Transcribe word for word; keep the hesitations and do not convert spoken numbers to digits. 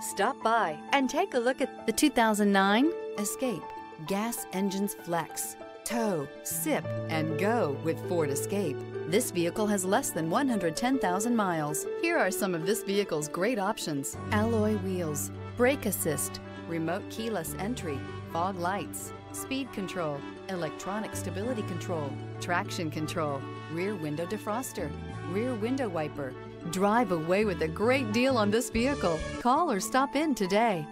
Stop by and take a look at the two thousand nine Escape. Gas engines flex, tow, sip, and go with Ford Escape. This vehicle has less than one hundred ten thousand miles. Here are some of this vehicle's great options: alloy wheels, brake assist, remote keyless entry, fog lights, speed control, electronic stability control, traction control, rear window defroster, rear window wiper. Drive away with a great deal on this vehicle. Call or stop in today.